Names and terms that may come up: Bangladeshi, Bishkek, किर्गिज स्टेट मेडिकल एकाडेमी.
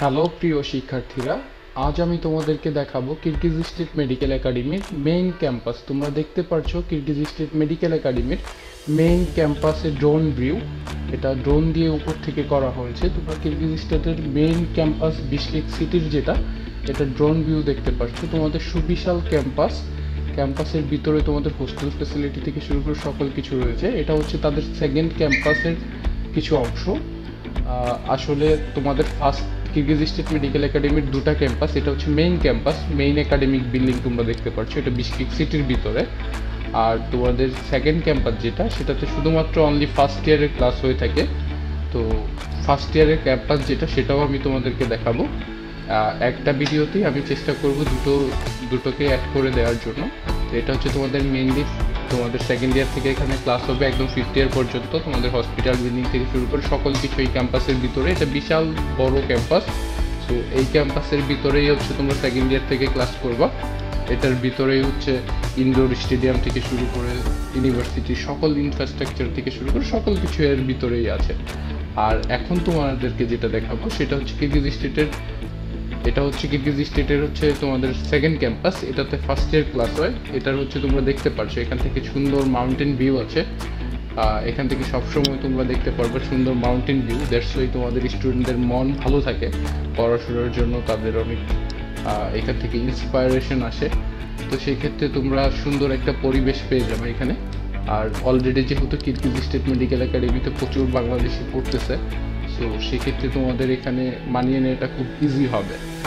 Hello प्रिय शिक्षार्थीरा आज आमी तोमादेरके देखाबो किर्गिज स्टेट मेडिकल एकाडेमीर मेन कैम्पास। तोमरा देखते पारछो किर्गिज स्टेट मेडिकल एकाडेमीर मेन कैम्पासे ड्रोन व्यू, एटा ड्रोन दिए ऊपर थेके करा हयेछे। तोमरा किर्गिज स्टेटेर मेन कैम्पास बिश्केक सिटीर जेटा एटा ड्रोन व्यू देखते पारछो। तोमादेर सुविशाल कैम्पास, कैम्पासेर भितरे तोमादेर होस्टेल फैसिलिटी थेके शुरू करे सकल किछु रयेछे। एटा हच्छे तादेर सेकेंड कैम्पासेर किछु अंश। आसले तोमादेर first किर्गिज स्टेट मेडिकल एकाडेमी दुटा कैम्पास, एटा होच्छे main campus, main academic building तुम्हारा देखते पाच्छो, एटा बिश्केक सिटिर भितरे। और तुम्हारे सेकेंड कैम्पास जेटा सेटाते शुधुमात्र ओनली फार्स्ट इयारे क्लास होये थाके। तो फार्स्ट इयारे कैम्पास जेटा सेटाओ आमी तुम्हादेरके देखाबो। एकटा भिडियोतेई आमी चेष्टा करब दुटोके एड करे देওয়ার জন্য। तो एटा होच्छे तुम्हारे मेनलि तुम्हारे सेकेंड इयार थेके एखाने क्लास होबे एकदम फिफ्थ इयार पर्यन्त। तुम्हारे हस्पिटल बिल्डिंग थेके शुरू करे सकल किछु कैम्पासेर भितरे। एटा विशाल बड़ो कैम्पास। सो एई कैम्पासेर भितरेई होच्छे तोमरा सेकेंड इयार थेके क्लास करबा। एटार भितरेई होच्छे इनडोर स्टेडियाम थेके शुरू करे इउनिभार्सिटी सकल इनफ्रास्ट्राक्चर थेके शुरू करे सकल किछु एर भितरेई आछे। आर एखन तोमादेरके जेटा देखाबो सेटा होच्छे किर्गिज स्टेटेर, एटा होच्छे किर्गिज स्टेटेर होच्छे तुम्हारे सेकेंड कैम्पास। एटाते फार्स्ट इयर क्लास হয়। এটার হচ্ছে তোমরা দেখতে পাচ্ছ এখান থেকে সুন্দর মাউন্টেন ভিউ আছে। এখান থেকে সব সময় তোমরা দেখতে পারবে সুন্দর মাউন্টেন ভিউ। দ্যাটস ওয়াই তোমাদের স্টুডেন্টদের মন ভালো থাকে পড়াশোনার জন্য, তাদের অনেক এখান থেকে ইন্সপায়ারেশন আসে। তো সেই ক্ষেত্রে তোমরা সুন্দর একটা পরিবেশ পেয়ে যাবে এখানে। আর অলরেডি যেহেতু কির্গিজ স্টেট মেডিকেল একাডেমিতে প্রচুর বাংলাদেশি পড়তেছে, তো সেক্ষেত্রে তোমাদের এখানে মানিয়ে নেওয়াটা খুব ইজি হবে।